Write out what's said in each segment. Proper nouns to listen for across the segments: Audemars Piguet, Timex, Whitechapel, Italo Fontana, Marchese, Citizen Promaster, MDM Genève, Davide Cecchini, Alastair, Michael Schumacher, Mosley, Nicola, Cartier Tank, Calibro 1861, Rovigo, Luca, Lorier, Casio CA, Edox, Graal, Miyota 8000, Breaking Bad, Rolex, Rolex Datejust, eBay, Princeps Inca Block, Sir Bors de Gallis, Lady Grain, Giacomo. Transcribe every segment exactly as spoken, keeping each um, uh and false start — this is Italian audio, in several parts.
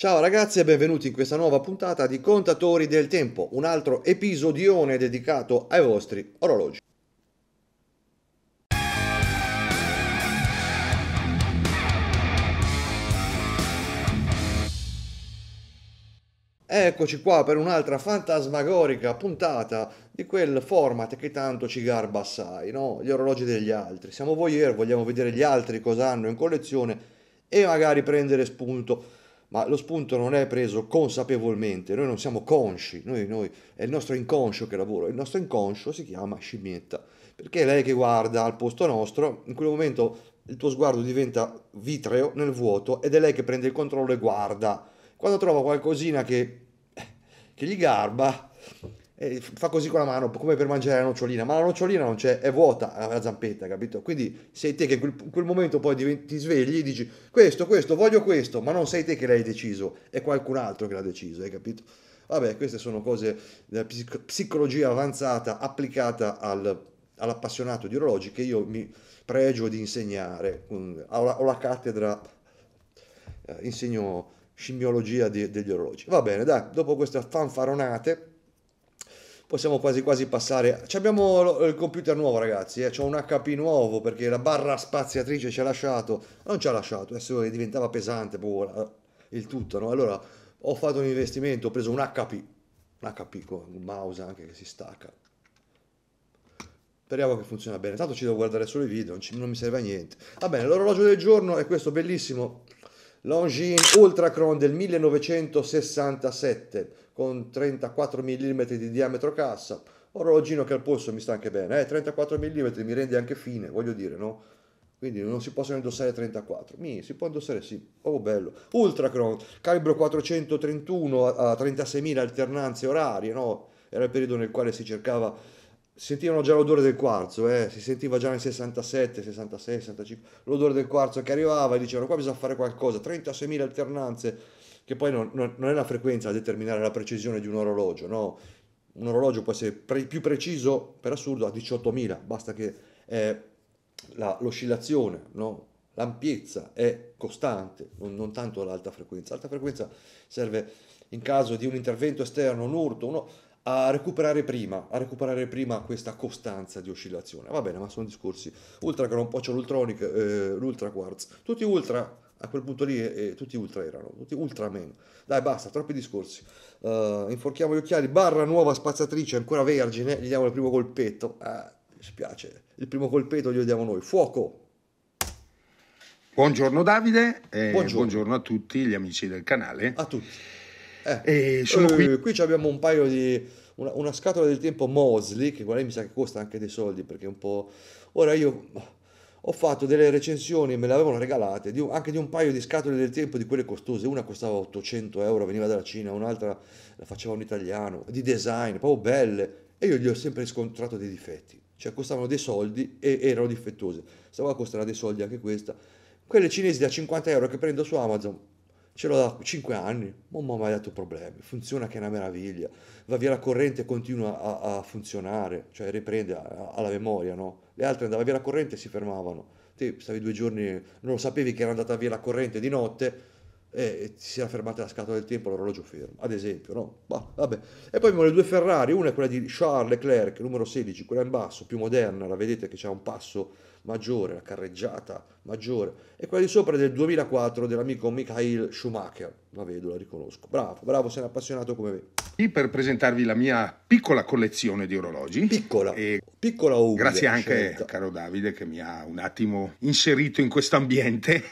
Ciao ragazzi e benvenuti in questa nuova puntata di Contatori del Tempo, un altro episodione dedicato ai vostri orologi. Eccoci qua per un'altra fantasmagorica puntata di quel format che tanto ci garba assai, no? Gli orologi degli altri. Siamo voyeur, vogliamo vedere gli altri cosa hanno in collezione e magari prendere spunto. Ma lo spunto non è preso consapevolmente, noi non siamo consci, noi, noi, è il nostro inconscio che lavora, il nostro inconscio si chiama scimmietta, perché è lei che guarda al posto nostro, in quel momento il tuo sguardo diventa vitreo nel vuoto ed è lei che prende il controllo e guarda. Quando trova qualcosina che, che gli garba, eh, fa così con la mano, come per mangiare la nocciolina, ma la nocciolina non c'è, è vuota la zampetta, capito? Quindi sei te che in quel, quel momento poi diventi, ti svegli e dici questo, questo, voglio questo, ma non sei te che l'hai deciso, è qualcun altro che l'ha deciso, hai capito? Vabbè, queste sono cose della psic- psicologia avanzata applicata al, all'appassionato di orologi che io mi pregio di insegnare. Ho la, ho la cattedra, eh, insegno scimmiologia di, degli orologi. Va bene, dai, dopo queste fanfaronate possiamo quasi quasi passare. Abbiamo il computer nuovo ragazzi, eh? C'ho un H P nuovo perché la barra spaziatrice ci ha lasciato, non ci ha lasciato, adesso diventava pesante boh, il tutto, no? Allora ho fatto un investimento, ho preso un H P, un H P con un mouse anche che si stacca, speriamo che funziona bene, tanto ci devo guardare solo i video, non, ci, non mi serve a niente. Va bene, l'orologio del giorno è questo bellissimo Longines Ultra-Chron del millenovecentosessantasette con trentaquattro millimetri di diametro cassa, orologino che al polso mi sta anche bene, eh? trentaquattro millimetri mi rende anche fine, voglio dire, no? Quindi non si possono indossare trentaquattro, mi, si può indossare sì, oh bello, Ultra-Chron, calibro quattrocentotrentuno a trentaseimila alternanze orarie, no? Era il periodo nel quale si cercava, si sentivano già l'odore del quarzo, eh? Si sentiva già nel sessantasette, sessantasei, sessantacinque, l'odore del quarzo che arrivava e dicevano qua bisogna fare qualcosa, trentaseimila alternanze, che poi non, non è la frequenza a determinare la precisione di un orologio, no? Un orologio può essere pre- più preciso, per assurdo, a diciottomila, basta che eh, la, l'oscillazione, no? L'ampiezza è costante, non, non tanto l'alta frequenza. L'alta frequenza serve, in caso di un intervento esterno, un urto, uno, a recuperare prima, a recuperare prima questa costanza di oscillazione. Va bene, ma sono discorsi. Ultra che non c'è l'ultronic, eh, l'ultra quartz, tutti ultra... A quel punto lì eh, tutti ultra erano, tutti ultra meno. Dai basta, troppi discorsi. Uh, inforchiamo gli occhiali, barra nuova spazzatrice, ancora vergine, gli diamo il primo colpetto. Ah, mi spiace, il primo colpetto glielo diamo noi. Fuoco! Buongiorno Davide, eh, buongiorno. buongiorno a tutti gli amici del canale. A tutti. Eh, eh, sono eh, qui qui abbiamo un paio di... Una, una scatola del tempo Mosley, che guarda mi sa che costa anche dei soldi, perché è un po'... Ora io... Ho fatto delle recensioni, me le avevano regalate, di un, anche di un paio di scatole del tempo, di quelle costose, una costava ottocento euro, veniva dalla Cina, un'altra la faceva un italiano, di design, proprio belle, e io gli ho sempre riscontrato dei difetti, cioè costavano dei soldi e erano difettose, stava a costare dei soldi anche questa, quelle cinesi da cinquanta euro che prendo su Amazon, ce l'ho da cinque anni, non mi ha mai dato problemi, funziona che è una meraviglia, va via la corrente e continua a, a funzionare, cioè riprende alla memoria, no? Le altre andava via la corrente e si fermavano, te stavi due giorni, non lo sapevi che era andata via la corrente di notte e si era fermata la scatola del tempo, l'orologio fermo, ad esempio, no? Bah, vabbè. E poi abbiamo le due Ferrari, una è quella di Charles Leclerc, numero sedici, quella in basso, più moderna, la vedete che c'ha un passo maggiore, la carreggiata maggiore, e quella di sopra è del duemilaquattro dell'amico Michael Schumacher, la vedo, la riconosco, bravo, bravo, sei un appassionato come me. E per presentarvi la mia piccola collezione di orologi. Piccola, e... piccola Umbria. Grazie anche, scelta. Caro Davide, che mi ha un attimo inserito in questo ambiente,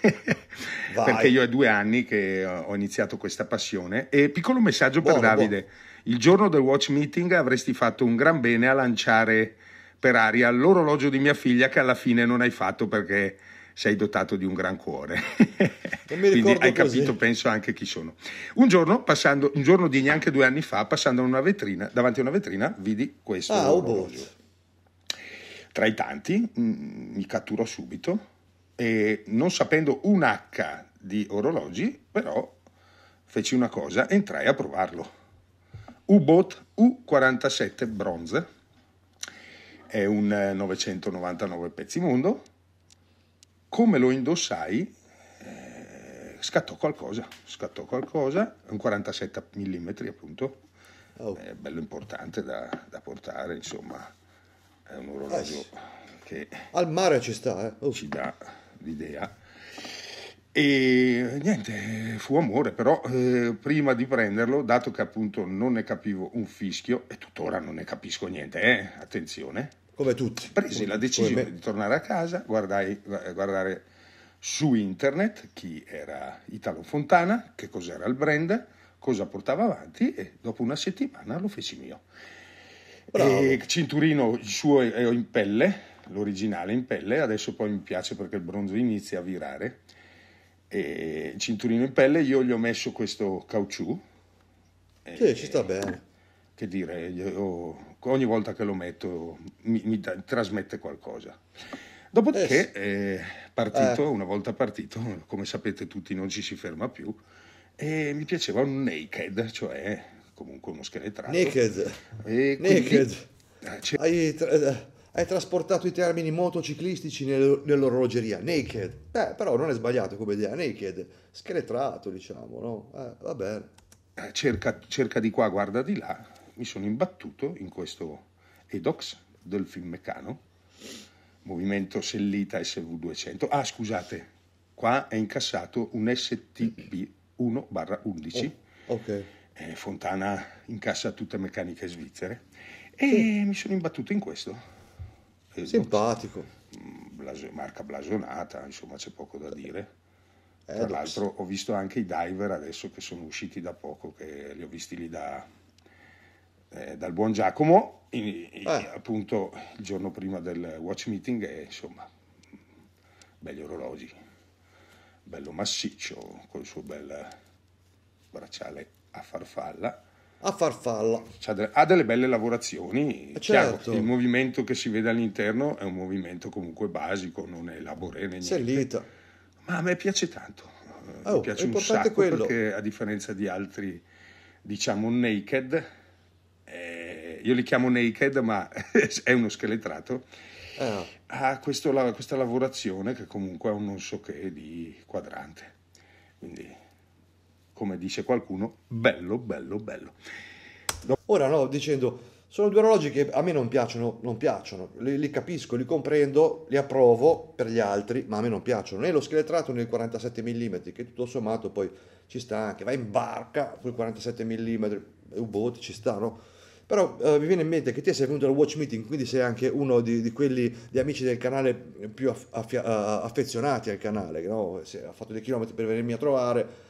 perché io è due anni che ho iniziato questa passione. E piccolo messaggio buono, per Davide, buono. Il giorno del Watch Meeting avresti fatto un gran bene a lanciare per aria l'orologio di mia figlia che alla fine non hai fatto perché sei dotato di un gran cuore. Non mi quindi hai così. Capito penso anche chi sono. Un giorno passando, un giorno di neanche due anni fa, passando una vetrina, davanti a una vetrina vidi questo ah, orologio. Oh, tra i tanti mh, mi catturò subito e non sapendo un H di orologi però feci una cosa, entrai a provarlo. U-Bot U quarantasette bronze. È un novecentonovantanove pezzi mondo. Come lo indossai, eh, scattò qualcosa, scattò qualcosa, un quarantasette millimetri appunto, oh. È bello importante da, da portare, insomma, è un orologio eh. che al mare ci sta, eh. oh. ci dà l'idea. E niente, fu amore, però eh, prima di prenderlo, dato che appunto non ne capivo un fischio, e tuttora non ne capisco niente, eh, attenzione. Come tutti. Presi come, la decisione di tornare a casa, guardai, guardare su internet chi era Italo Fontana, che cos'era il brand, cosa portava avanti, e dopo una settimana lo feci mio. E cinturino il suo è in pelle, l'originale in pelle, adesso poi mi piace perché il bronzo inizia a virare. E il cinturino in pelle, io gli ho messo questo caucciù che ci sta bene, che dire, io, ogni volta che lo metto mi, mi da, trasmette qualcosa. Dopodiché eh, partito, eh. una volta partito, come sapete tutti non ci si ferma più, e mi piaceva un naked, cioè comunque uno scheletrato naked, e naked. Quindi, hai, tra hai trasportato i termini motociclistici nell'orologeria, naked. Beh, però non è sbagliato come idea, naked, scheletrato diciamo, no? Eh, va bene. Cerca, cerca di qua, guarda di là, mi sono imbattuto in questo Edox del Finmeccano, movimento Sellita S V duecento. Ah, scusate, qua è incassato un S T B uno undici. Oh, ok. Eh, Fontana incassa tutte meccaniche svizzere. E sì, mi sono imbattuto in questo. Edox. Simpatico. Blaso, marca blasonata, insomma c'è poco da dire. Edox. Tra l'altro ho visto anche i diver adesso che sono usciti da poco, che li ho visti lì da, eh, dal buon Giacomo, in, in, eh. appunto il giorno prima del Watch Meeting, e insomma, belli orologi, bello massiccio, col suo bel bracciale a farfalla. A farfalla. Cioè, ha delle belle lavorazioni, certo. Chiaro, il movimento che si vede all'interno è un movimento comunque basico, non è elaboré né niente. Sellita. Ma a me piace tanto, oh, mi piace un sacco quello. Perché a differenza di altri, diciamo, naked, eh, io li chiamo naked ma è uno scheletrato, ah. ha questo, la, questa lavorazione che comunque ha un non so che di quadrante, quindi come dice qualcuno, bello, bello, bello. Dop- Ora no, dicendo, sono due orologi che a me non piacciono, non piacciono. Li, li capisco, li comprendo, li approvo per gli altri, ma a me non piacciono. Né lo scheletrato né il quarantasette millimetri, che tutto sommato poi ci sta anche. Va in barca con il quarantasette millimetri, U-Bot ci sta, no? Però eh, mi viene in mente che te sei venuto al Watch Meeting, quindi sei anche uno di, di quelli, di amici del canale più aff aff affezionati al canale, no? Si, ha fatto dei chilometri per venirmi a trovare.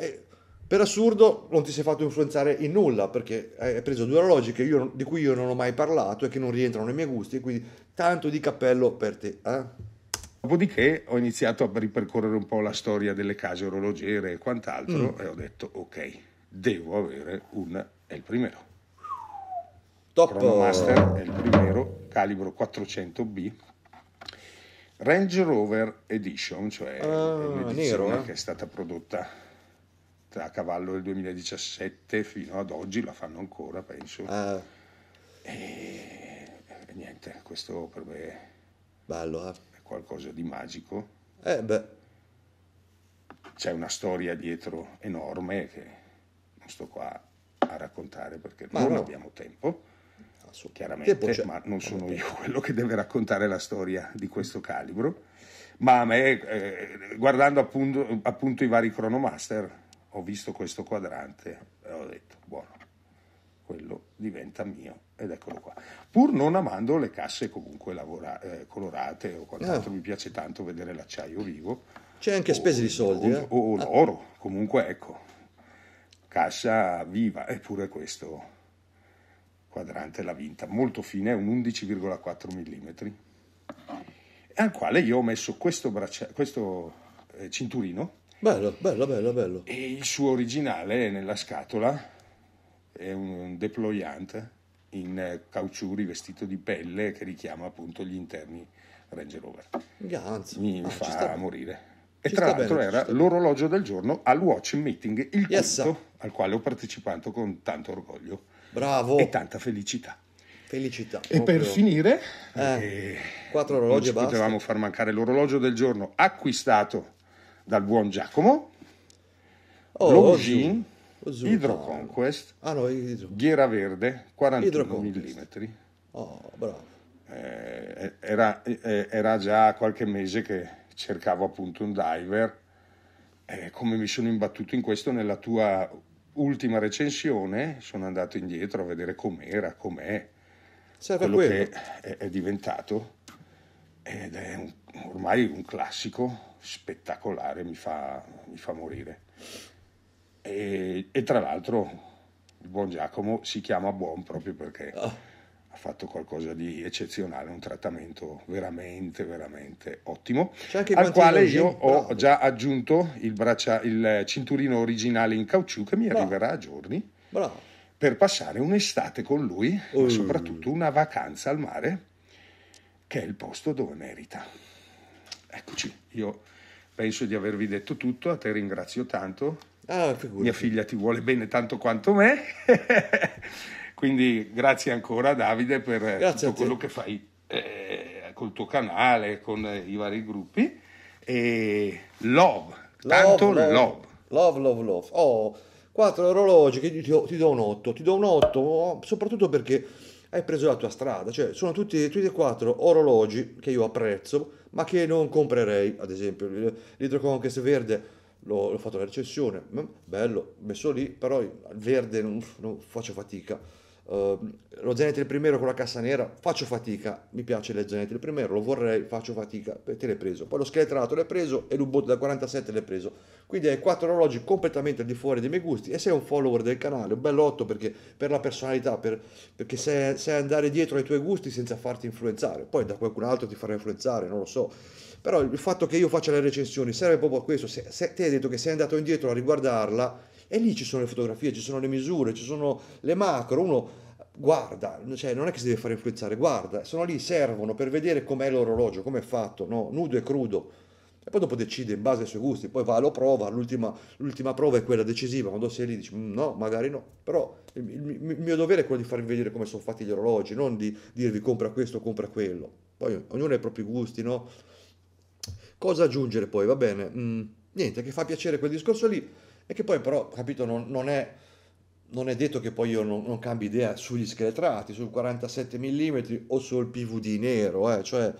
E per assurdo non ti sei fatto influenzare in nulla, perché hai preso due orologi che io, di cui io non ho mai parlato e che non rientrano nei miei gusti, e quindi tanto di cappello per te. Eh? Dopodiché ho iniziato a ripercorrere un po' la storia delle case orologiere e quant'altro, mm. e ho detto ok, devo avere un El Primero. Top. Cronomaster El Primero, calibro quattrocento B, Range Rover Edition, cioè ah, l'edizione eh? che è stata prodotta a cavallo del duemiladiciassette fino ad oggi, la fanno ancora penso, ah. e, e niente, questo per me bello, eh. è qualcosa di magico, eh beh c'è una storia dietro enorme che non sto qua a raccontare perché ma non no. abbiamo tempo chiaramente, ma non sono io quello che deve raccontare la storia di questo calibro, ma a me eh, guardando appunto, appunto i vari Cronomaster ho visto questo quadrante e ho detto buono, quello diventa mio, ed eccolo qua, pur non amando le casse comunque lavora, eh, colorate o quant'altro, eh. mi piace tanto vedere l'acciaio vivo, c'è anche o, spese di soldi o, eh. o, o ah. l'oro, comunque ecco, cassa viva, eppure questo quadrante l'ha vinta, molto fine, un undici virgola quattro millimetri, al quale io ho messo questo, braccia, questo eh, cinturino. Bello, bello, bello, bello. E il suo originale nella scatola è un deployant in caucciù rivestito di pelle che richiama appunto gli interni Range Rover. Ganzo. Mi ah, fa morire. E ci tra l'altro era l'orologio del giorno al Watch Meeting, il yes. quinto al quale ho partecipato con tanto orgoglio. Bravo. E tanta felicità. Felicità. E proprio. Per finire, eh, quattro orologi non ci basta. Potevamo far mancare l'orologio del giorno acquistato dal buon Giacomo, oh, Longines Hydroconquest, ah, no, idro. ghiera verde, quarantuno millimetri. Oh, bravo. Eh, era, eh, era già qualche mese che cercavo appunto un diver. Eh, come mi sono imbattuto in questo nella tua ultima recensione, sono andato indietro a vedere com'era, com'è, Serve quello quello. che è, è diventato, ed è un, ormai un classico spettacolare, mi fa, mi fa morire. E, e tra l'altro il buon Giacomo si chiama buon proprio perché oh. ha fatto qualcosa di eccezionale, un trattamento veramente veramente ottimo, al quale io ho già aggiunto il, braccia, il cinturino originale in caucciù che mi Bravo. arriverà a giorni Bravo. per passare un'estate con lui, uh. ma soprattutto una vacanza al mare, che è il posto dove merita. Eccoci, io penso di avervi detto tutto, a te ringrazio tanto. Ah, mia figlia ti vuole bene tanto quanto me, quindi grazie ancora Davide per grazie tutto quello che fai eh, col tuo canale, con i vari gruppi, e love, love tanto love love love love, love. Oh, quattro orologi che ti, ti do un otto, ti do un otto soprattutto perché hai preso la tua strada, cioè sono tutti, tutti e quattro orologi che io apprezzo ma che non comprerei. Ad esempio l'Hydroconquest verde l'ho fatto la recensione, bello, messo lì, però il verde non, non faccio fatica. Uh, lo Genève Primero con la cassa nera faccio fatica, mi piace il Genève Primero, lo vorrei, faccio fatica, te l'hai preso. Poi lo scheletrato l'hai preso e l'U-Bot da quarantasette l'hai preso. Quindi hai quattro orologi completamente al di fuori dei miei gusti e sei un follower del canale, un bello otto perché per la personalità, per, perché sai andare dietro ai tuoi gusti senza farti influenzare. Poi da qualcun altro ti farà influenzare, non lo so. Però il fatto che io faccia le recensioni serve proprio a questo. Se, se ti hai detto che sei andato indietro a riguardarla, e lì ci sono le fotografie, ci sono le misure, ci sono le macro, uno guarda, cioè non è che si deve fare influenzare, guarda, sono lì, servono per vedere com'è l'orologio, com'è fatto, no? Nudo e crudo. E poi dopo decide in base ai suoi gusti, poi va, lo prova, l'ultima, l'ultima prova è quella decisiva, quando sei lì dici no, magari no, però il, il, il mio dovere è quello di farvi vedere come sono fatti gli orologi, non di dirvi compra questo, compra quello. Poi ognuno ha i propri gusti, no? Cosa aggiungere poi, va bene? Mm, niente, che fa piacere quel discorso lì, e che poi però, capito, non, non, è, non è detto che poi io non, non cambi idea sugli scheletrati, sul quarantasette millimetri o sul P V D nero, eh? Cioè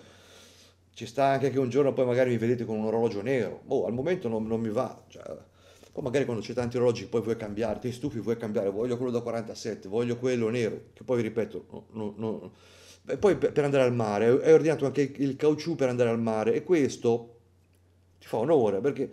ci sta anche che un giorno poi magari mi vedete con un orologio nero, boh, al momento non, non mi va, cioè, poi magari quando c'è tanti orologi poi vuoi cambiare, ti stufi, vuoi cambiare, voglio quello da quarantasette, voglio quello nero, che poi vi ripeto, no, no, no. E poi per andare al mare, hai ordinato anche il caucciù per andare al mare, e questo ti fa onore, perché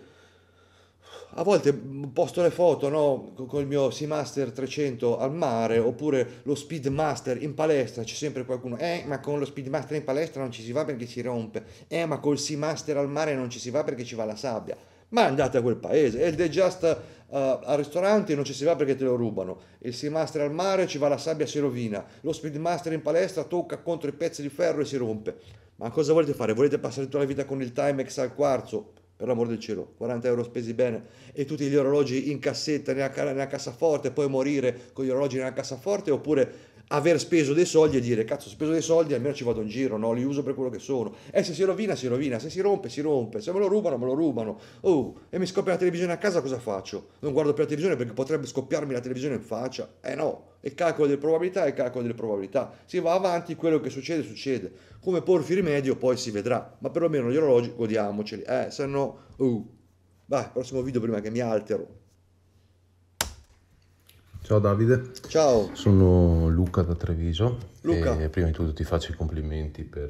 a volte posto le foto, no, con il mio Seamaster trecento al mare, oppure lo Speedmaster in palestra, c'è sempre qualcuno, eh ma con lo Speedmaster in palestra non ci si va perché si rompe, eh ma col Seamaster al mare non ci si va perché ci va la sabbia, ma andate a quel paese, e il Datejust uh, al ristorante non ci si va perché te lo rubano, il Seamaster al mare ci va la sabbia, si rovina, lo Speedmaster in palestra tocca contro i pezzi di ferro e si rompe. Ma cosa volete fare? Volete passare tutta la vita con il Timex al quarzo? Per l'amor del cielo, quaranta euro spesi bene e tutti gli orologi in cassetta, nella, nella cassaforte, poi morire con gli orologi nella cassaforte, oppure aver speso dei soldi e dire cazzo ho speso dei soldi, almeno ci vado in giro, no, li uso per quello che sono, e se si rovina si rovina, se si rompe si rompe, se me lo rubano me lo rubano, oh, e mi scoppia la televisione a casa, cosa faccio? Non guardo più la televisione perché potrebbe scoppiarmi la televisione in faccia, eh no, il calcolo delle probabilità è il calcolo delle probabilità, si va avanti, quello che succede succede, come porvi rimedio poi si vedrà, ma perlomeno gli orologi godiamoceli, eh se no, uh. vai, prossimo video prima che mi altero. Ciao Davide, ciao, sono Luca da Treviso. Luca, e prima di tutto ti faccio i complimenti per,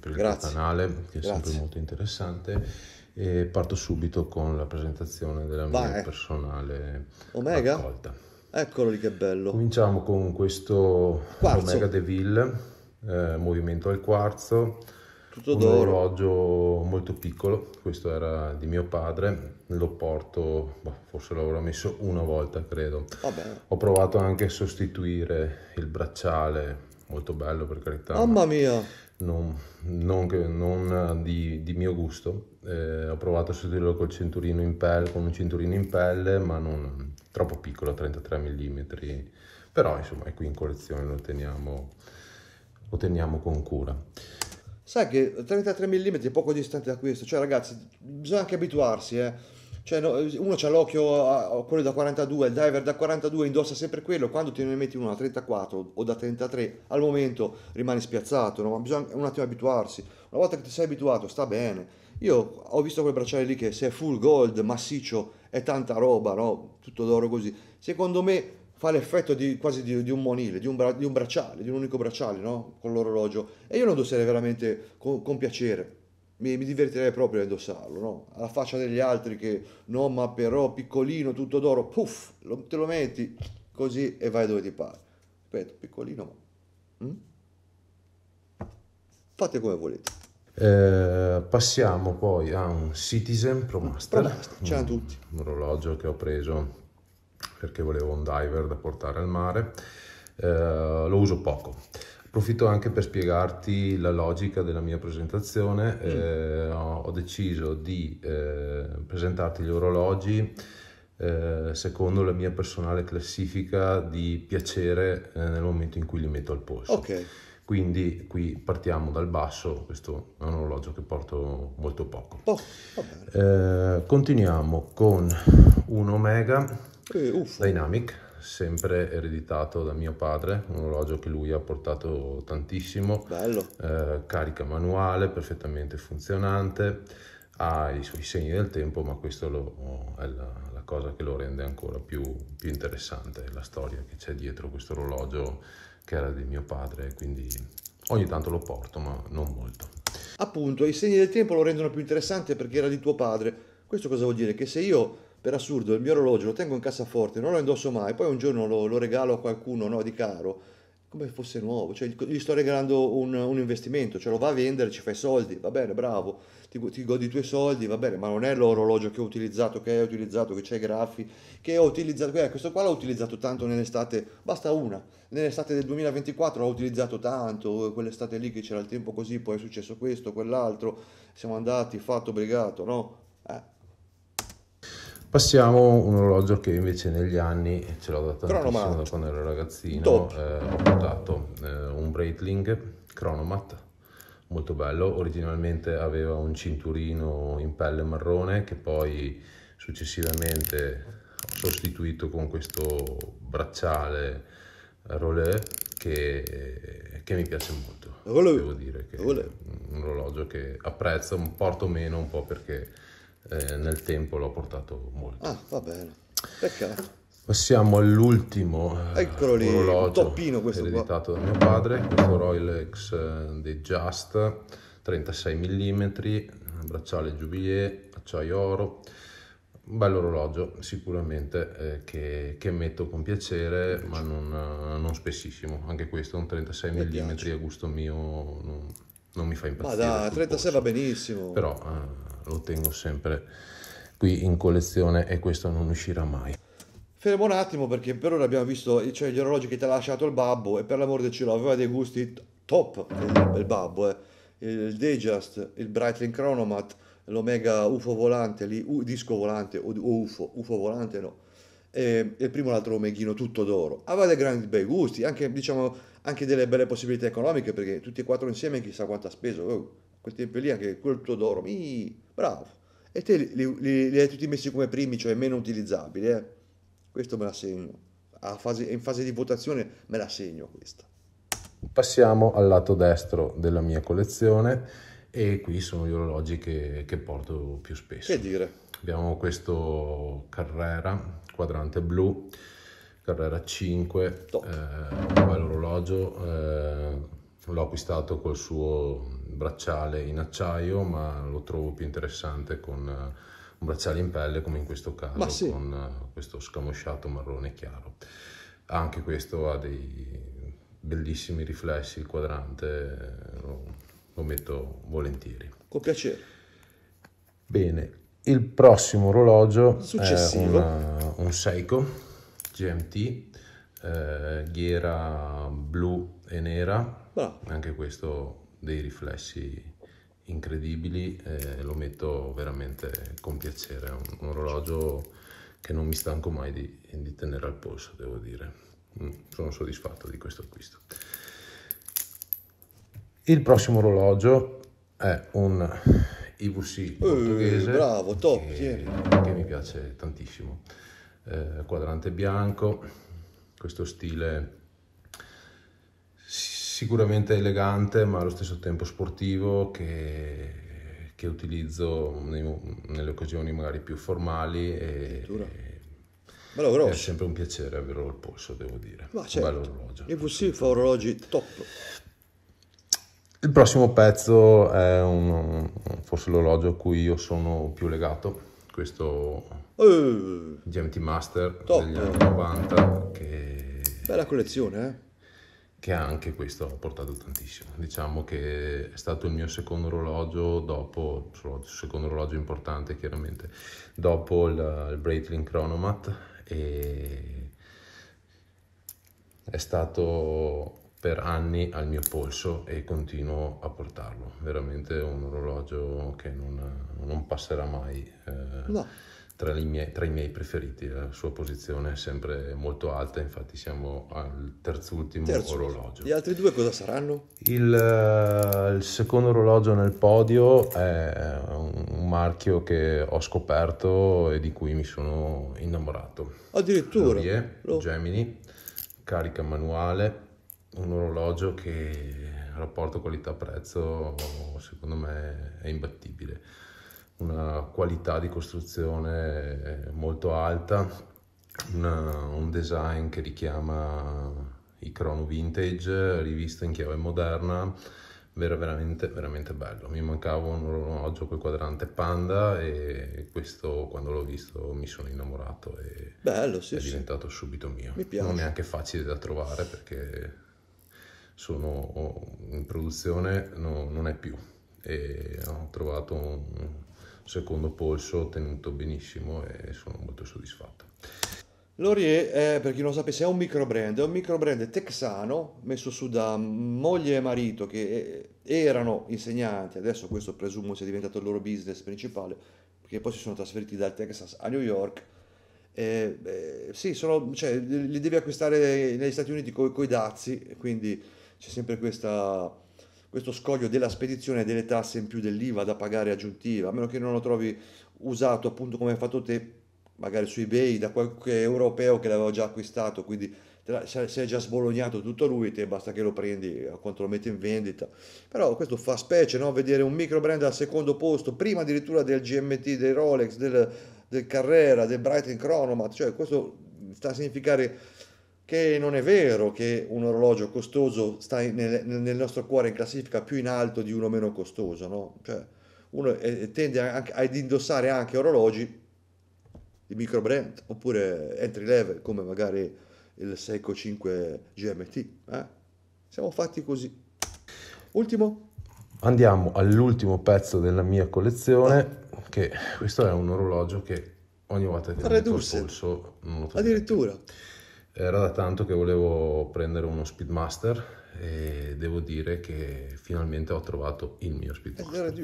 per il tuo canale, che è Grazie. sempre molto interessante, e parto subito con la presentazione della Vai. mia personale Omega raccolta. Eccolo lì che bello. Cominciamo con questo quarzo. Omega Deville, eh, movimento al quarzo, tutto un orologio molto piccolo, questo era di mio padre, lo porto, boh, forse l'avrò messo una volta credo. Vabbè. Ho provato anche a sostituire il bracciale, molto bello per carità, mamma mia, non, non, che, non di, di mio gusto, eh, ho provato a sostituirlo col cinturino in pelle, con un cinturino in pelle, ma non troppo piccolo, trentatré millimetri, però insomma è qui in collezione, lo teniamo, lo teniamo con cura. Sai che trentatré millimetri è poco distante da questo, cioè ragazzi bisogna anche abituarsi, eh. Cioè, uno c'ha l'occhio, quello da quarantadue, il diver da quarantadue indossa sempre quello, quando te ne metti uno da trentaquattro o da trentatré, al momento rimani spiazzato, no? Ma bisogna un attimo abituarsi. Una volta che ti sei abituato sta bene. Io ho visto quel bracciale lì che se è full gold, massiccio, è tanta roba, no? Tutto d'oro così. Secondo me fa l'effetto di, quasi di, di un monile, di un, bra, di un bracciale, di un unico bracciale, no? Con l'orologio. E io lo indosserei veramente con, con piacere. Mi, mi divertirei proprio a indossarlo, no? Alla faccia degli altri che, no ma però piccolino, tutto d'oro, puff, lo, te lo metti così e vai dove ti pare. Ripeto, piccolino, ma... Mm? Fate come volete. Eh, passiamo poi a un Citizen Promaster, Promaster. Ciao a tutti. Un orologio che ho preso perché volevo un diver da portare al mare, eh, lo uso poco. Approfitto anche per spiegarti la logica della mia presentazione. Eh, ho, ho deciso di eh, presentarti gli orologi eh, secondo la mia personale classifica di piacere eh, nel momento in cui li metto al polso. Ok. Quindi qui partiamo dal basso, questo è un orologio che porto molto poco. Oh, eh, continuiamo con un Omega eh, Dynamic, sempre ereditato da mio padre, un orologio che lui ha portato tantissimo. Bello. Eh, carica manuale, perfettamente funzionante, ha i suoi segni del tempo, ma questo lo, è la, la cosa che lo rende ancora più, più interessante, la storia che c'è dietro questo orologio che era di mio padre, quindi ogni tanto lo porto, ma non molto. Appunto, i segni del tempo lo rendono più interessante perché era di tuo padre. Questo cosa vuol dire? Che se io, per assurdo, il mio orologio lo tengo in cassaforte, non lo indosso mai, poi un giorno lo, lo regalo a qualcuno, no, di caro, come fosse nuovo, cioè gli sto regalando un, un investimento, cioè lo va a vendere, ci fai soldi, va bene, bravo, ti, ti godi i tuoi soldi, va bene, ma non è l'orologio che ho utilizzato, che hai utilizzato, che c'è i graffi, che ho utilizzato, eh, questo qua l'ho utilizzato tanto nell'estate, basta una, nell'estate del duemilaventiquattro l'ho utilizzato tanto, quell'estate lì che c'era il tempo così, poi è successo questo, quell'altro, siamo andati, fatto, brigato, no? Eh. Passiamo un orologio che invece negli anni ce l'ho dato tantissimo da quando ero ragazzino, eh, ho portato eh, un Breitling Cronomat, molto bello, originalmente aveva un cinturino in pelle marrone che poi successivamente ho sostituito con questo bracciale Rolex che, che mi piace molto, Rolex. Devo dire che Rolex. Un orologio che apprezzo, porto meno un po' perché... Eh, nel tempo l'ho portato molto. Ah, va bene. Peccato. Passiamo all'ultimo orologio ereditato qua da mio padre, questo Rolex Datejust, trentasei millimetri, bracciale Jubilé, acciaio oro. Un bello orologio sicuramente eh, che, che metto con piacere, ma non, non spessissimo. Anche questo, un trentasei millimetri a gusto mio, non, non mi fa impazzire. Ma da trentasei va benissimo. Però... Eh, lo tengo sempre qui in collezione e questo non uscirà mai. Fermo un attimo perché per ora abbiamo visto, cioè, gli orologi che ti ha lasciato il babbo, e per l'amor del cielo aveva dei gusti top il, il babbo, eh. Il Datejust, il Breitling Cronomat, l'Omega U F O volante, lì, U, disco volante o, o UFO, UFO volante no, e il primo l'altro omeghino tutto d'oro, aveva dei grandi bei gusti, anche, diciamo, anche delle belle possibilità economiche perché tutti e quattro insieme chissà quanto ha speso, oh, quel tempo lì anche quel tutto d'oro, mi... Bravo, e te li, li, li hai tutti messi come primi, cioè meno utilizzabili, eh? Questo me la segno, a fase, in fase di votazione me la segno questa. Passiamo al lato destro della mia collezione e qui sono gli orologi che, che porto più spesso. Che dire? Abbiamo questo Carrera, quadrante blu, Carrera cinque, eh, un bel orologio, eh, l'ho acquistato col suo... bracciale in acciaio, ma lo trovo più interessante con un bracciale in pelle come in questo caso, sì, con questo scamosciato marrone chiaro. Anche questo ha dei bellissimi riflessi, il quadrante lo, lo metto volentieri. Con piacere. Bene, il prossimo orologio successivo è una, un Seiko G M T, eh, ghiera blu e nera, ah. Anche questo dei riflessi incredibili, eh, lo metto veramente con piacere, è un, un orologio che non mi stanco mai di, di tenere al polso, devo dire, mm, sono soddisfatto di questo acquisto. Il prossimo orologio è un I V C eh, portoghese, bravo, top, che, che mi piace tantissimo, eh, quadrante bianco, questo stile sicuramente elegante ma allo stesso tempo sportivo che, che utilizzo nei, nelle occasioni magari più formali e, bello, è sempre un piacere averlo al polso, devo dire. Ma certo. Bello orologio. I V C fa orologi top. Il prossimo pezzo è un, forse l'orologio a cui io sono più legato, questo uh, G M T Master top. Degli anni novanta, che bella collezione, eh? Che anche questo ha portato tantissimo. Diciamo che è stato il mio secondo orologio dopo, secondo orologio importante chiaramente, dopo il, il Breitling Cronomat, e è stato per anni al mio polso e continuo a portarlo. Veramente un orologio che non, non passerà mai eh, no. tra, i miei, tra i miei preferiti. La sua posizione è sempre molto alta, infatti siamo al terzultimo Terzo. orologio. Gli altri due cosa saranno? Il, il secondo orologio nel podio è un marchio che ho scoperto e di cui mi sono innamorato. Addirittura? Lorier, no. Gemini, carica manuale. Un orologio che rapporto qualità-prezzo secondo me è imbattibile, una qualità di costruzione molto alta, una, un design che richiama i crono vintage, rivisto in chiave moderna, vera, veramente, veramente bello. Mi mancava un orologio col quadrante panda e questo quando l'ho visto mi sono innamorato e bello, sì, è sì. diventato subito mio. Mi piace. Non è anche facile da trovare perché sono in produzione, no, non è più, e ho trovato un secondo polso tenuto benissimo e sono molto soddisfatto. Lorier, è, per chi non lo sapesse, è un micro brand, è un micro brand texano messo su da moglie e marito che erano insegnanti, adesso questo presumo sia diventato il loro business principale, perché poi si sono trasferiti dal Texas a New York. Eh, eh, sì, sono, cioè, li devi acquistare negli Stati Uniti co- coi dazi, quindi c'è sempre questa, questo scoglio della spedizione e delle tasse in più dell'I V A da pagare aggiuntiva, a meno che non lo trovi usato appunto come hai fatto te, magari su eBay, da qualche europeo che l'aveva già acquistato, quindi te la, si è già sbolognato tutto lui, te basta che lo prendi quando lo metti in vendita. Però questo fa specie, no? Vedere un micro brand al secondo posto, prima addirittura del G M T, dei Rolex, del... del Carrera, del Breitling Cronomat, cioè questo sta a significare che non è vero che un orologio costoso sta nel, nel nostro cuore in classifica più in alto di uno meno costoso, no? Cioè uno è, tende anche, ad indossare anche orologi di micro brand oppure entry level come magari il Seiko cinque G M T, eh? Siamo fatti così. Ultimo? Andiamo all'ultimo pezzo della mia collezione, che questo è un orologio che ogni volta che metto il polso non lo trovo. Addirittura era da tanto che volevo prendere uno Speedmaster e devo dire che finalmente ho trovato il mio Speedmaster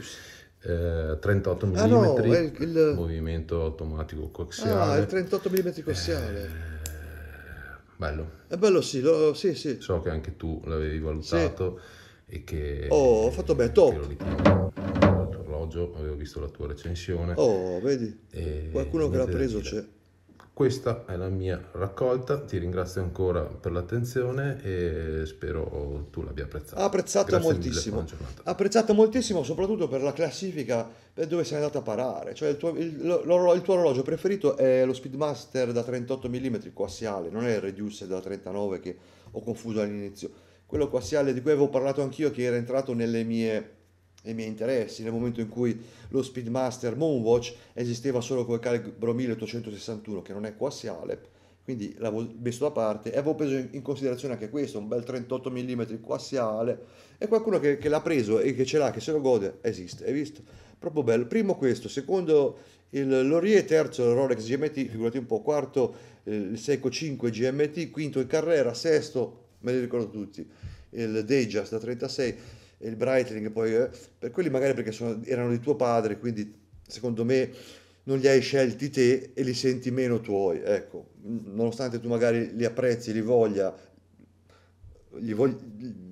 eh, trentotto millimetri, ah, no, il, il... movimento automatico coaxiale, ah, il trentotto millimetri coaxiale, eh, bello, è bello, sì, lo, sì, sì, so che anche tu l'avevi valutato, sì. E che oh, ho fatto bene, top, orologio, avevo visto la tua recensione, oh vedi, e qualcuno che l'ha preso c'è. Questa è la mia raccolta, ti ringrazio ancora per l'attenzione e spero tu l'abbia apprezzata. Apprezzata moltissimo, apprezzata moltissimo soprattutto per la classifica dove sei andato a parare, cioè il tuo, il, il tuo orologio preferito è lo Speedmaster da trentotto millimetri coassiale, non è il Reduce da trentanove che ho confuso all'inizio. Quello coassiale di cui avevo parlato anch'io, che era entrato nelle mie, nei miei interessi nel momento in cui lo Speedmaster Moonwatch esisteva solo col calibro milleottocentosessantuno, che non è coassiale, quindi l'avevo messo da parte e avevo preso in considerazione anche questo, un bel trentotto millimetri coassiale, e qualcuno che, che l'ha preso e che ce l'ha, che se lo gode, esiste, hai visto? Proprio bello. Primo questo, secondo il Lorier, terzo il Rolex G M T, figurati un po', quarto il Seiko cinque G M T, quinto il Carrera, sesto, me li ricordo tutti, il Datejust da trentasei e il Breitling, poi eh, per quelli magari perché sono, erano di tuo padre, quindi secondo me non li hai scelti te e li senti meno tuoi, ecco, nonostante tu magari li apprezzi, li voglia, li, vogli,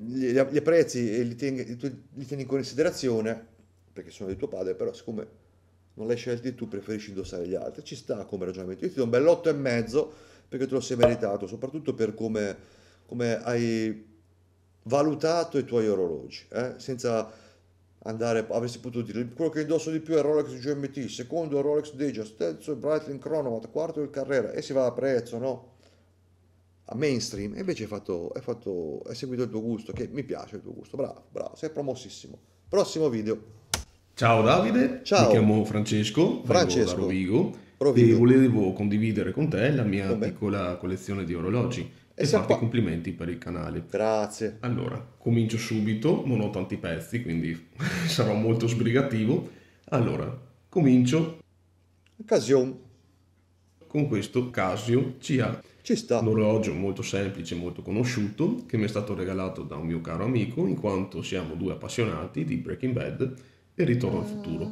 li, li apprezzi e li, ten, li tieni in considerazione, perché sono di tuo padre, però siccome non l'hai scelti tu preferisci indossare gli altri, ci sta come ragionamento. Io ti do un bel otto e mezzo perché te lo sei meritato, soprattutto per come, come hai valutato i tuoi orologi, eh? Senza andare, avresti potuto dire quello che indosso di più è Rolex G M T, secondo il Rolex Datejust, terzo il Breitling Cronomat, quarto il Carrera, e si va a prezzo, no? A mainstream. E invece hai fatto, hai fatto, hai seguito il tuo gusto, che mi piace il tuo gusto, bravo, bravo, sei promossissimo. Prossimo video. Ciao Davide, ciao. Mi chiamo Francesco, Francesco. Da Rovigo, Rovigo e volevo condividere con te la mia Vabbè. piccola collezione di orologi e farti complimenti per il canale. Grazie. Allora, comincio subito, non ho tanti pezzi quindi sarò molto sbrigativo. Allora, comincio Casio. Con questo Casio C A. Ci sta. Un orologio molto semplice, molto conosciuto, che mi è stato regalato da un mio caro amico in quanto siamo due appassionati di Breaking Bad e Ritorno ah, al futuro.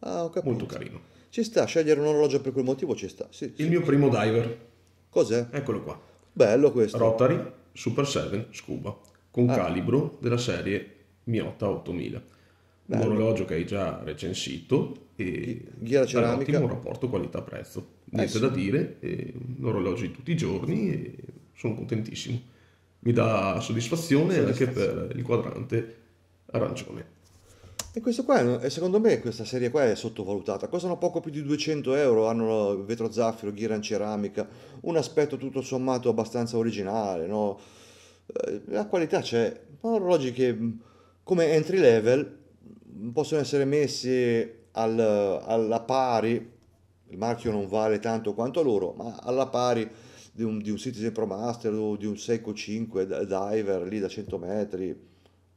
Ah, ho capito. Molto carino. Ci sta, scegliere un orologio per quel motivo ci sta. Sì, il sì, mio sì. primo diver. Cos'è? Eccolo qua. Bello questo. Rotary Super sette Scuba con ah. calibro della serie Miyota ottomila. Bello. Un orologio che hai già recensito e ghiera ceramica. Ottimo rapporto qualità-prezzo. Niente eh, da sì. dire, è un orologio di tutti i giorni e sono contentissimo. Mi dà soddisfazione, soddisfazione. anche per il quadrante arancione. E questo qua, è, secondo me, questa serie qua è sottovalutata. Costano poco più di duecento euro, hanno vetro zaffiro, ghiera in ceramica, un aspetto tutto sommato abbastanza originale, no? La qualità c'è. Sono orologi che, come entry level, possono essere messi al, alla pari, il marchio non vale tanto quanto loro, ma alla pari di un, di un Citizen Pro Master o di un Seiko cinque Diver, lì da cento metri.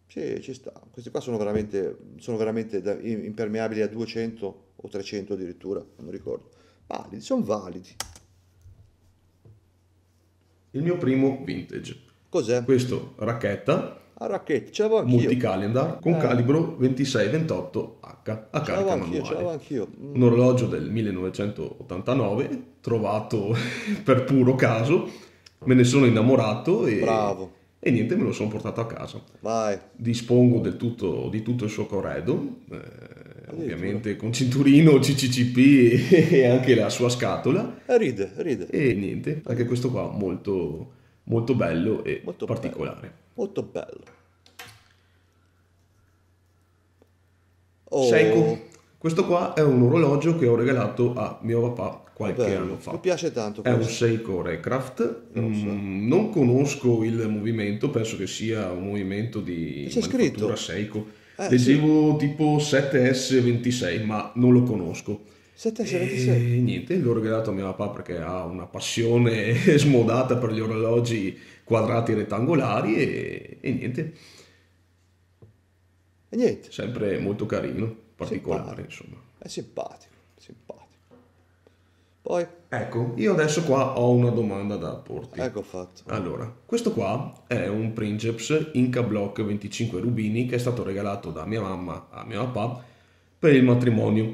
Sì, ci sta. Questi qua sono veramente, sono veramente da, impermeabili a duecento o trecento addirittura, non ricordo. Validi, sono validi. Il mio primo vintage. Cos'è? Questo racchetta. A racchetta, ce l'avevo anch'io. Multicalendar con eh. calibro ventisei ventotto H a carica manuale. Ce l'avevo anch'io. Mm. Un orologio del millenovecentottantanove, trovato per puro caso. Me ne sono innamorato e... Bravo. E niente, me lo sono portato a casa. Vai. Dispongo del tutto, di tutto il suo corredo, eh, ovviamente con cinturino, C C C P e, e anche la sua scatola. Ride, ride. E niente, anche questo qua molto, molto bello e molto particolare. Bello. Molto bello. Oh. Seiko. Questo qua è un orologio che ho regalato a mio papà qualche Bello, anno fa. Mi piace tanto. È un Seiko Raycraft. Non, so. mm, non conosco il movimento, penso che sia un movimento di manifattura Seiko. Eh, Leggevo sì. tipo sette S ventisei, ma non lo conosco. sette S ventisei? E niente, l'ho regalato a mio papà perché ha una passione smodata per gli orologi quadrati rettangolari e, e niente. E niente. Sempre molto carino. Particolare, simpatico. Insomma. È simpatico, simpatico. Poi? Ecco, io adesso qua ho una domanda da porti. Ecco fatto. Allora, questo qua è un Princeps Inca Block venticinque rubini che è stato regalato da mia mamma a mio papà per il matrimonio.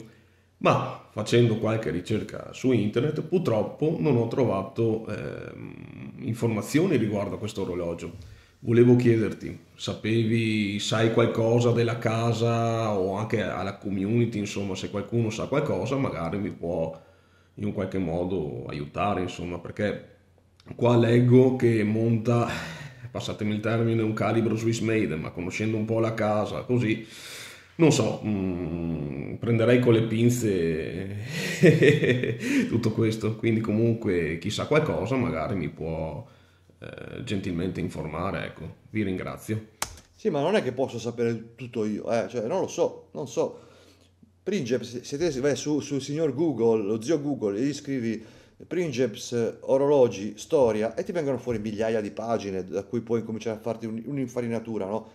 Ma facendo qualche ricerca su internet, purtroppo non ho trovato eh, informazioni riguardo a questo orologio. Volevo chiederti, sapevi, sai qualcosa della casa o anche alla community, insomma, se qualcuno sa qualcosa magari mi può in un qualche modo aiutare, insomma, perché qua leggo che monta, passatemi il termine, un calibro Swiss made, ma conoscendo un po' la casa, così, non so, mh, prenderei con le pinze tutto questo, quindi comunque chi sa qualcosa magari mi può... gentilmente informare, ecco, vi ringrazio. Sì, ma non è che posso sapere tutto io, eh? Cioè, non lo so, non so. Princeps, se te vai su, sul signor Google, lo zio Google, e gli scrivi Princeps, orologi, storia, e ti vengono fuori migliaia di pagine da cui puoi cominciare a farti un'infarinatura, no?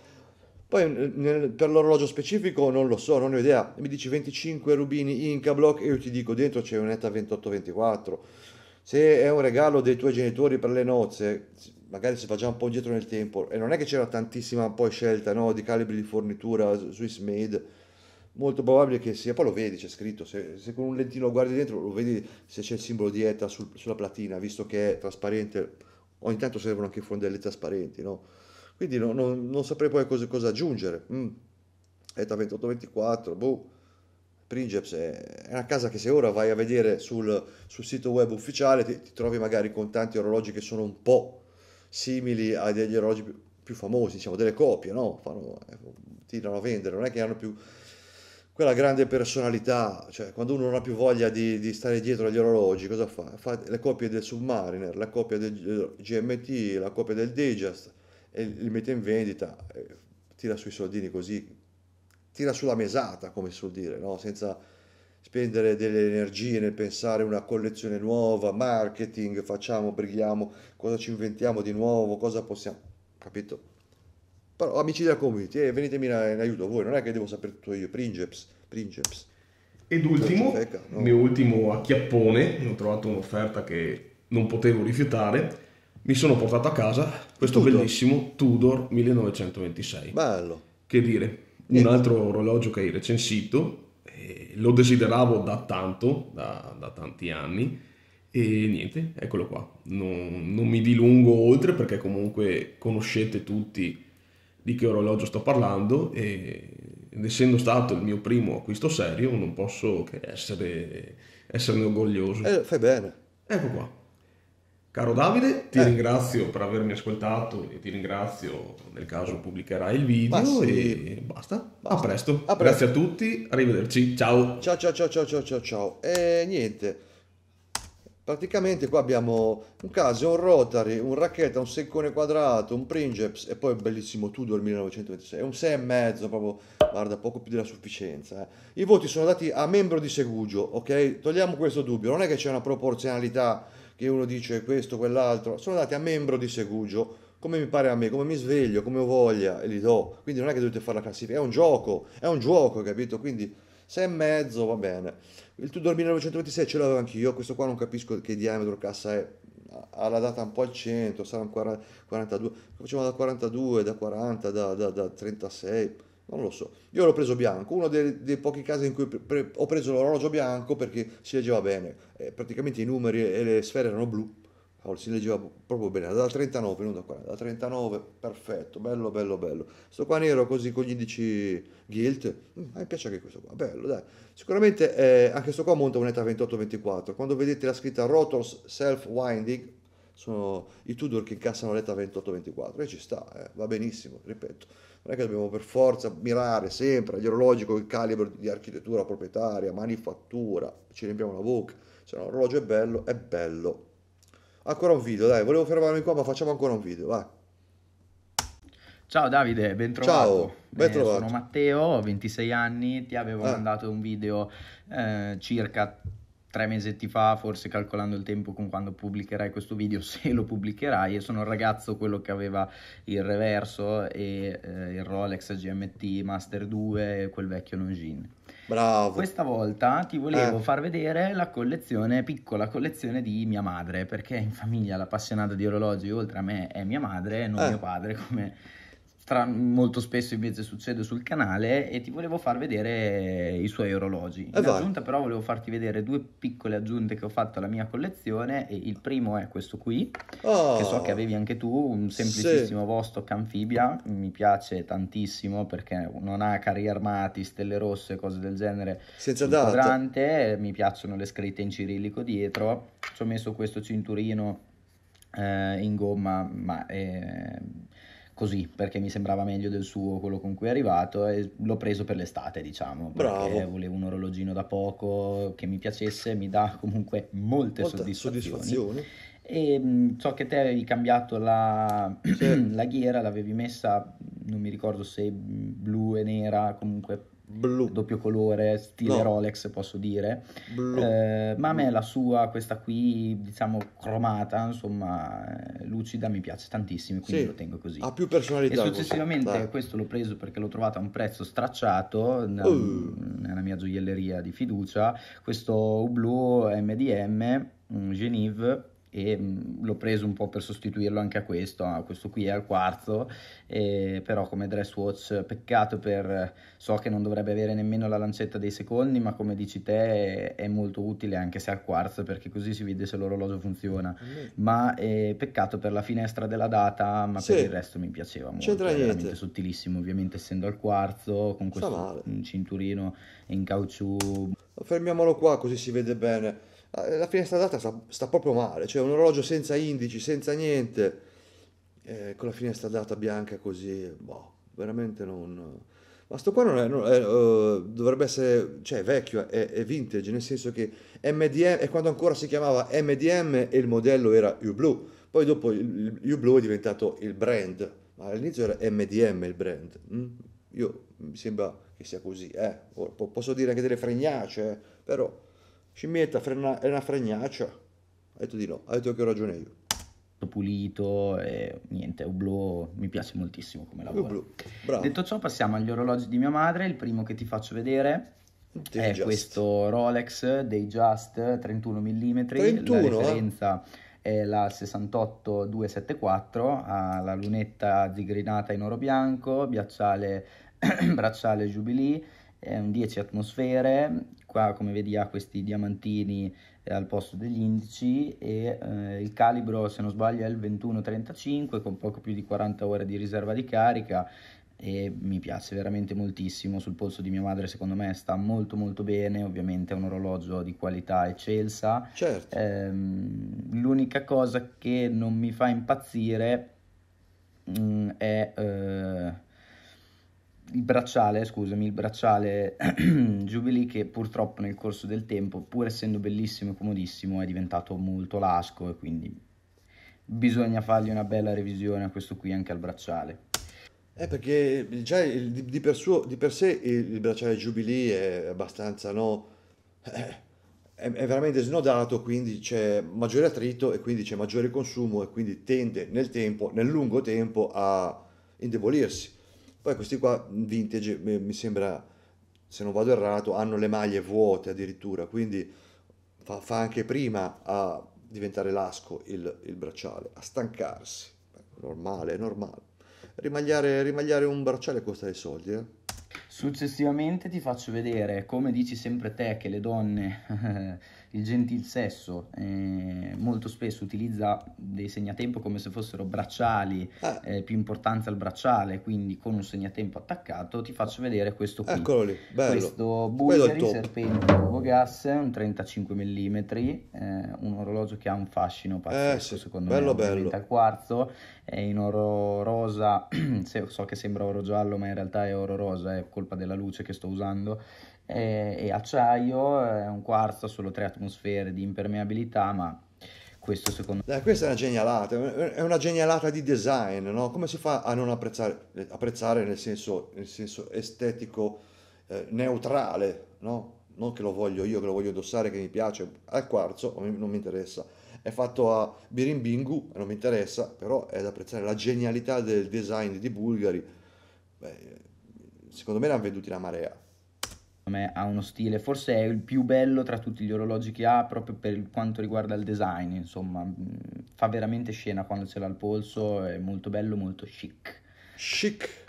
Poi nel, per l'orologio specifico non lo so, non ho idea. Mi dici venticinque rubini Inca Block e io ti dico dentro c'è un'Etta ventotto ventiquattro. Se è un regalo dei tuoi genitori per le nozze, magari si fa già un po' indietro nel tempo, e non è che c'era tantissima poi scelta, no, di calibri di fornitura Swiss made, molto probabile che sia, poi lo vedi, c'è scritto, se, se con un lentino guardi dentro lo vedi se c'è il simbolo di E T A sul, sulla platina, visto che è trasparente, ogni tanto servono anche fondelle trasparenti, no? Quindi no, no, non saprei poi cosa, cosa aggiungere. Mm. aspetta ventotto ventiquattro, boh, Pringeps è, è una casa che se ora vai a vedere sul, sul sito web ufficiale ti, ti trovi magari con tanti orologi che sono un po' simili a degli orologi più, più famosi, diciamo delle copie, no? Fanno, tirano a vendere, non è che hanno più quella grande personalità, cioè quando uno non ha più voglia di, di stare dietro agli orologi, cosa fa? Fa le copie del Submariner, la copia del G M T, la copia del Datejust, e li mette in vendita, tira sui soldini così, tira sulla mesata, come si suol dire, no? Senza spendere delle energie nel pensare una collezione nuova, marketing, facciamo, brighiamo, cosa ci inventiamo di nuovo, cosa possiamo, capito? Però amici della community, eh, venitemi in aiuto voi, non è che devo sapere tutto io, Pringeps, Pringeps. Ed ultimo, feca, no? Mio ultimo acchiappone, ho trovato un'offerta che non potevo rifiutare, mi sono portato a casa questo Tudor. Bellissimo Tudor millenovecentoventisei. Bello. Che dire, un altro orologio che hai recensito, eh, lo desideravo da tanto, da, da tanti anni, e niente, eccolo qua. Non, non mi dilungo oltre perché comunque conoscete tutti di che orologio sto parlando, e ed essendo stato il mio primo acquisto serio non posso che essere, esserne orgoglioso. Eh, fai bene. Ecco qua. Caro Davide, ti eh. ringrazio per avermi ascoltato e ti ringrazio nel caso pubblicherai il video, sì. E basta. basta. A, presto. a presto. Grazie a tutti, arrivederci, ciao. Ciao ciao ciao ciao ciao ciao ciao. E niente, praticamente qua abbiamo un Casio, un Rotary, un Racchetta, un Seccone Quadrato, un Pringeps e poi il bellissimo Tudor millenovecentoventisei, un sei e mezzo, proprio, guarda, poco più della sufficienza. Eh. I voti sono dati a membro di Segugio, ok? Togliamo questo dubbio, non è che c'è una proporzionalità che uno dice questo, quell'altro, sono dati a membro di Segugio, come mi pare a me, come mi sveglio, come ho voglia e li do, quindi non è che dovete fare la classifica, è un gioco, è un gioco, capito? Quindi sei e mezzo va bene. Il Tudor millenovecentoventisei ce l'avevo anch'io, questo qua non capisco che diametro cassa è, ha la data un po' al centro, sarà un quarantadue, facciamo da quarantadue, da quaranta, da, da, da trentasei, non lo so. Io l'ho preso bianco, uno dei, dei pochi casi in cui pre, pre, ho preso l'orologio bianco perché si leggeva bene, eh, praticamente i numeri e le sfere erano blu, allora, si leggeva proprio bene, da trentanove, non da quaranta, da trentanove, perfetto, bello, bello, bello. Sto qua nero così con gli indici gilt, mm, mi piace anche questo qua, bello, dai. Sicuramente eh, anche sto qua monta un'età ventotto ventiquattro, quando vedete la scritta Rotors Self Winding, sono i Tudor che incassano l'età ventotto ventiquattro, e ci sta, eh, va benissimo, ripeto. Non è che dobbiamo per forza mirare sempre agli orologi con il calibro di architettura proprietaria, manifattura, ci riempiamo la bocca, se no l'orologio è bello, è bello. Ancora un video, dai, volevo fermarmi qua ma facciamo ancora un video, vai. Ciao Davide, bentrovato. Ciao, bentrovato. Eh, sono Matteo, ho ventisei anni, ti avevo eh. mandato un video eh, circa tre mesetti fa, forse calcolando il tempo con quando pubblicherai questo video, se lo pubblicherai. Io sono il ragazzo, quello che aveva il reverso e eh, il Rolex G M T Master due e quel vecchio Longines. Bravo. Questa volta ti volevo eh. far vedere la collezione, piccola collezione di mia madre, perché in famiglia l'appassionata di orologi oltre a me è mia madre, non eh. mio padre, come tra, molto spesso invece succede sul canale, e ti volevo far vedere i suoi orologi. In esatto. aggiunta però volevo farti vedere due piccole aggiunte che ho fatto alla mia collezione, e il primo è questo qui, oh. che so che avevi anche tu, un semplicissimo sì. Vostok Anfibia, mi piace tantissimo perché non ha carri armati, stelle rosse, cose del genere. Senza data. Quadrante, mi piacciono le scritte in cirillico dietro, ci ho messo questo cinturino eh, in gomma, ma... Eh, così, perché mi sembrava meglio del suo, quello con cui è arrivato, e l'ho preso per l'estate, diciamo, perché Bravo. volevo un orologino da poco che mi piacesse, mi dà comunque molte, molte soddisfazioni. soddisfazioni. E mh, so che te avevi cambiato la, sì. la ghiera, l'avevi messa, non mi ricordo se blu e nera, comunque blu. doppio colore, stile no. Rolex posso dire, blu. Eh, ma a me la sua, questa qui, diciamo cromata, insomma lucida, mi piace tantissimo, quindi sì. lo tengo così. Ha più personalità. E successivamente così. questo l'ho preso perché l'ho trovato a un prezzo stracciato nella, uh. nella mia gioielleria di fiducia, questo Hublot M D M Genève e l'ho preso un po' per sostituirlo anche a questo, a questo qui è al quarzo, eh, però come dress watch peccato, per so che non dovrebbe avere nemmeno la lancetta dei secondi, ma come dici te è, è molto utile anche se al quarzo, perché così si vede se l'orologio funziona, mm. ma eh, peccato per la finestra della data, ma sì, per il resto mi piaceva molto, è veramente sottilissimo, ovviamente essendo al quarzo con questo cinturino in caucciù. Fermiamolo qua così si vede bene. La finestra data sta, sta proprio male, cioè un orologio senza indici, senza niente, eh, con la finestra data bianca così, boh, veramente non... Ma sto qua non è, non è uh, dovrebbe essere, cioè vecchio, è, è vintage, nel senso che M D M, e quando ancora si chiamava M D M e il modello era Hublot, poi dopo il, il Hublot è diventato il brand, ma all'inizio era M D M il brand, mm? Io mi sembra che sia così, eh? Or, posso dire anche delle fregnacce, eh? Però... Scimmietta frena, è una fregnaccia, ha detto di no, ha detto che ho ragione io. Pulito e niente, Hublot mi piace moltissimo come lavoro. Bravo. Detto ciò passiamo agli orologi di mia madre, il primo che ti faccio vedere Datejust. È questo Rolex Datejust trentuno millimetri, trentuno, la referenza eh? è la sessantotto duecentosettantaquattro, ha la lunetta zigrinata in oro bianco, bracciale, bracciale Jubilee, è un dieci atmosfere, qua come vedi ha questi diamantini eh, al posto degli indici e eh, il calibro se non sbaglio è il ventuno trentacinque con poco più di quaranta ore di riserva di carica e mi piace veramente moltissimo, sul polso di mia madre secondo me sta molto molto bene, ovviamente è un orologio di qualità eccelsa. Certo. Ehm, l'unica cosa che non mi fa impazzire mh, è... Eh, il bracciale, scusami, il bracciale Jubilee, che purtroppo nel corso del tempo, pur essendo bellissimo e comodissimo, è diventato molto lasco e quindi bisogna fargli una bella revisione a questo qui, anche al bracciale. Eh, perché già il, di, di, per suo, di per sé il, il bracciale Jubilee è abbastanza, no, è, è veramente snodato, quindi c'è maggiore attrito e quindi c'è maggiore consumo e quindi tende nel tempo, nel lungo tempo, a indebolirsi. Poi questi qua vintage mi sembra, se non vado errato, hanno le maglie vuote addirittura, quindi fa, fa anche prima a diventare lasco il, il bracciale, a stancarsi. Normale, normale. Rimagliare, rimagliare un bracciale costa dei soldi, eh? Successivamente ti faccio vedere, come dici sempre te, che le donne, il gentil sesso, eh, molto spesso utilizza dei segnatempo come se fossero bracciali, ah. eh, più importanza al bracciale, quindi con un segnatempo attaccato. Ti faccio vedere questo qui. Eccolo lì, bello. Questo Bulgari Serpente Gas, un trentacinque millimetri, eh, un orologio che ha un fascino pazzesco, eh, sì, secondo bello, me, bello. Al quarzo, è in oro rosa, so che sembra oro giallo ma in realtà è oro rosa, è colpa della luce che sto usando, è, è acciaio, è un quarzo, solo tre atmosfere di impermeabilità, ma questo secondo me... Eh, questa è una genialata, è una genialata di design, no? Come si fa a non apprezzare, apprezzare nel senso, nel senso estetico, eh, neutrale, no? Non che lo voglio io, che lo voglio indossare, che mi piace, al quarzo non mi interessa, è fatto a birimbingu, non mi interessa, però è da apprezzare la genialità del design di Bulgari. Beh, secondo me ne hanno venduti una marea. Secondo me ha uno stile, forse è il più bello tra tutti gli orologi che ha, proprio per quanto riguarda il design, insomma, fa veramente scena quando ce l'ha al polso, è molto bello, molto chic. Chic.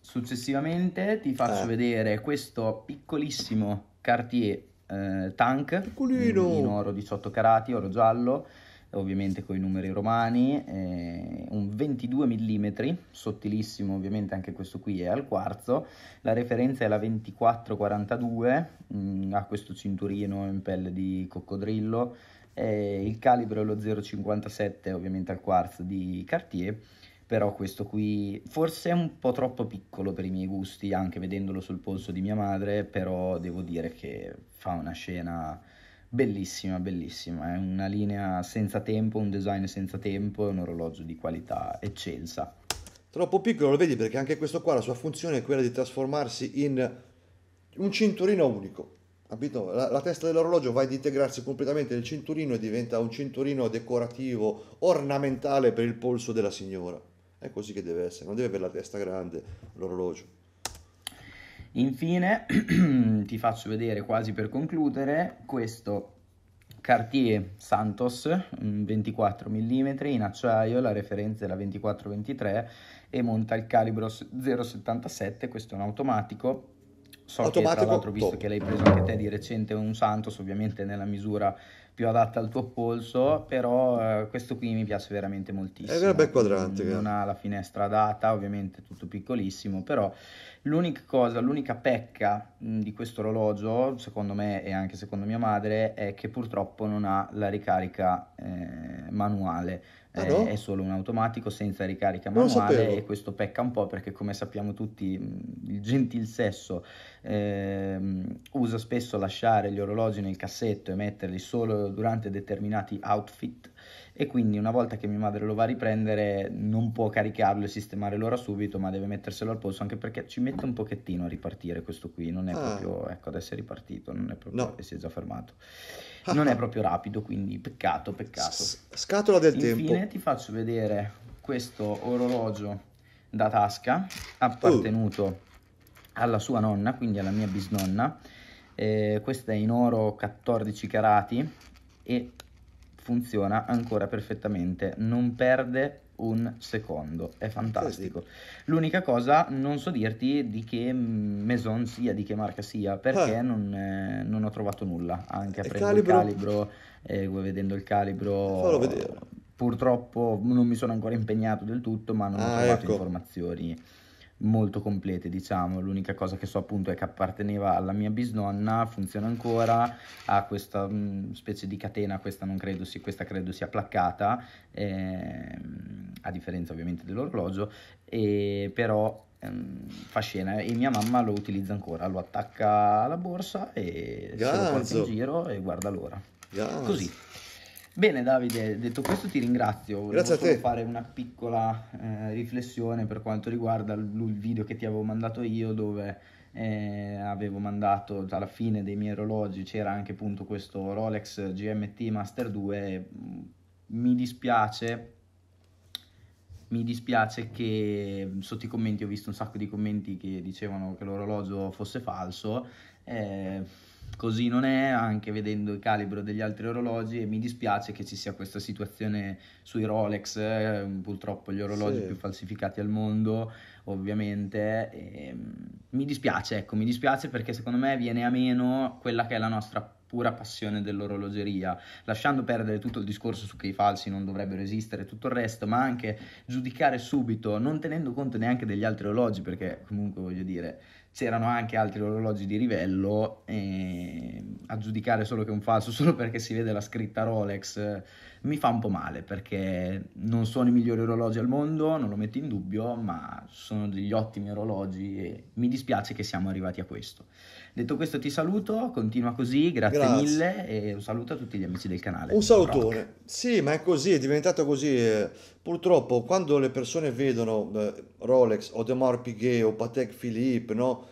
Successivamente ti faccio eh. vedere questo piccolissimo Cartier eh, Tank, piccolino, in oro diciotto carati, oro giallo, ovviamente con i numeri romani, eh, un ventidue millimetri, sottilissimo, ovviamente anche questo qui è al quarzo, la referenza è la ventiquattro quarantadue, mh, ha questo cinturino in pelle di coccodrillo, eh, il calibro è lo zero cinquantasette, ovviamente al quarzo di Cartier, però questo qui forse è un po' troppo piccolo per i miei gusti, anche vedendolo sul polso di mia madre, però devo dire che fa una scena... bellissima, bellissima, è una linea senza tempo, un design senza tempo, è un orologio di qualità eccelsa. Troppo piccolo, lo vedi, perché anche questo qua la sua funzione è quella di trasformarsi in un cinturino unico, capito? La, la testa dell'orologio va ad integrarsi completamente nel cinturino e diventa un cinturino decorativo, ornamentale per il polso della signora. È così che deve essere, non deve avere la testa grande l'orologio. Infine ti faccio vedere, quasi per concludere, questo Cartier Santos ventiquattro millimetri in acciaio, la referenza è la ventiquattro ventitré e monta il calibro zero settantasette, questo è un automatico. So automatico che tra l'altro, visto che l'hai preso anche te di recente un Santos, ovviamente nella misura più adatta al tuo polso, però eh, questo qui mi piace veramente moltissimo. È vero, bel quadrante. Non ha la finestra data, ovviamente tutto piccolissimo, però l'unica cosa, l'unica pecca mh, di questo orologio, secondo me e anche secondo mia madre, è che purtroppo non ha la ricarica eh, manuale. Ah, no? È solo un automatico senza ricarica manuale e questo pecca un po' perché, come sappiamo tutti, il gentil sesso eh, usa spesso lasciare gli orologi nel cassetto e metterli solo durante determinati outfit, e quindi una volta che mia madre lo va a riprendere non può caricarlo e sistemare l'ora subito, ma deve metterselo al polso, anche perché ci mette un pochettino a ripartire questo qui, non è ah. proprio, ecco, adesso è ripartito, non è proprio, no. si è già fermato. Non è proprio rapido, quindi peccato, peccato. Scatola del tempo. Infine ti faccio vedere questo orologio da tasca, appartenuto uh. alla sua nonna, quindi alla mia bisnonna. Eh, questa è in oro quattordici carati e funziona ancora perfettamente, non perde un secondo, è fantastico. L'unica cosa, non so dirti di che maison sia, di che marca sia, perché ah. non, eh, non ho trovato nulla. Anche aprendo il calibro, eh, vedendo il calibro, purtroppo non mi sono ancora impegnato del tutto, ma non ah, ho trovato ecco. informazioni molto complete, diciamo. L'unica cosa che so appunto è che apparteneva alla mia bisnonna, funziona ancora, ha questa mh, specie di catena, questa non credo sia, questa credo sia placcata, eh, a differenza ovviamente dell'orologio, e però ehm, fa scena, e mia mamma lo utilizza ancora, lo attacca alla borsa e Gazzo. se lo porta in giro e guarda l'ora. Così. Bene Davide, detto questo ti ringrazio. Volevo Grazie a te. fare una piccola eh, riflessione per quanto riguarda il video che ti avevo mandato io, dove eh, avevo mandato alla fine dei miei orologi, c'era anche appunto questo Rolex G M T Master due. Mi dispiace, mi dispiace che sotto i commenti ho visto un sacco di commenti che dicevano che l'orologio fosse falso. Eh, Così non è, anche vedendo il calibro degli altri orologi, e mi dispiace che ci sia questa situazione sui Rolex, eh, purtroppo gli orologi sì. più falsificati al mondo, ovviamente, e, mi dispiace, ecco, mi dispiace perché secondo me viene a meno quella che è la nostra pura passione dell'orologeria, lasciando perdere tutto il discorso su che i falsi non dovrebbero esistere e tutto il resto, ma anche giudicare subito, non tenendo conto neanche degli altri orologi, perché comunque voglio dire, c'erano anche altri orologi di livello, e a giudicare solo che è un falso solo perché si vede la scritta Rolex mi fa un po' male, perché non sono i migliori orologi al mondo, non lo metto in dubbio, ma sono degli ottimi orologi e mi dispiace che siamo arrivati a questo. Detto questo ti saluto, continua così, grazie, grazie. mille, e un saluto a tutti gli amici del canale. Un salutone. Rock. Sì, ma è così, è diventato così. Purtroppo quando le persone vedono eh, Rolex, Audemars Piguet o Patek Philippe, no?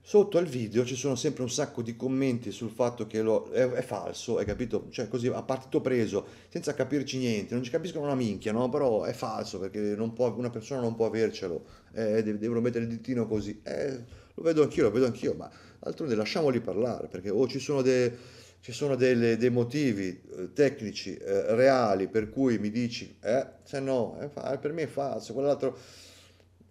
Sotto al video ci sono sempre un sacco di commenti sul fatto che lo, è, è falso, hai capito? Cioè così a partito preso, senza capirci niente, non ci capiscono una minchia, no? Però è falso perché non può, una persona non può avercelo, eh, devono mettere il dittino così. Eh, lo vedo anch'io, lo vedo anch'io, ma altronde lasciamoli parlare, perché o oh, ci sono dei... Ci sono delle, dei motivi tecnici eh, reali per cui mi dici, eh, se no, eh, per me è falso. Quell'altro,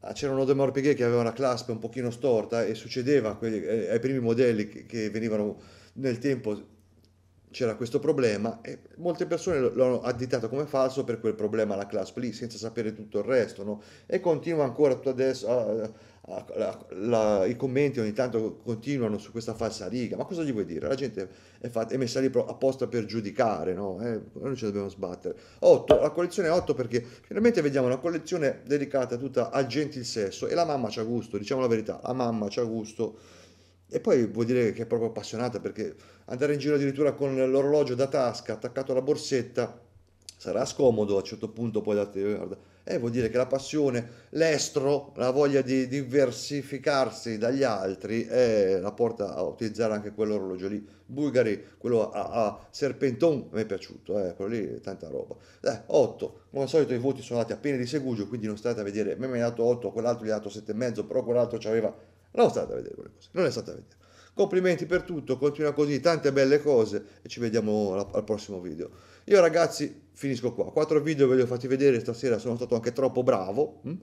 ah, c'era un Audemars Piguet che aveva una clasp un pochino storta e succedeva quelli, eh, ai primi modelli che, che venivano nel tempo, c'era questo problema e molte persone lo hanno additato come falso per quel problema alla clasp lì, senza sapere tutto il resto, no? E continua ancora tutto adesso, ah, ah, la, la, i commenti ogni tanto continuano su questa falsa riga, ma cosa gli vuoi dire? La gente è, fatta, è messa lì apposta per giudicare, no? Eh, noi ci dobbiamo sbattere. otto, la collezione otto, perché finalmente vediamo una collezione dedicata tutta al gentil sesso, e la mamma c'ha gusto, diciamo la verità, la mamma c'ha gusto. E poi vuol dire che è proprio appassionata, perché andare in giro addirittura con l'orologio da tasca attaccato alla borsetta sarà scomodo a un certo punto, poi date, guarda. Eh, vuol dire che la passione, l'estro, la voglia di diversificarsi dagli altri eh, la porta a utilizzare anche quell'orologio lì. Bulgari, quello a, a Serpenton, mi è piaciuto, eh, quello lì è tanta roba. Eh, otto, come al solito i voti sono andati appena di segugio, quindi non state a vedere, me mi ha dato otto, quell'altro gli ha dato sette e mezzo, però quell'altro c'aveva... Non state a vedere quelle cose, non le state a vedere. Complimenti per tutto, continua così, tante belle cose e ci vediamo al, al prossimo video. Io ragazzi finisco qua, quattro video ve li ho fatti vedere stasera, sono stato anche troppo bravo hm?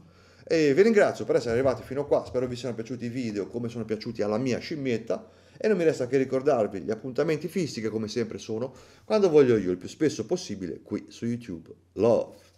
e vi ringrazio per essere arrivati fino a qua, spero vi siano piaciuti i video come sono piaciuti alla mia scimmietta e non mi resta che ricordarvi gli appuntamenti fissi che come sempre sono quando voglio io, il più spesso possibile qui su YouTube. Love!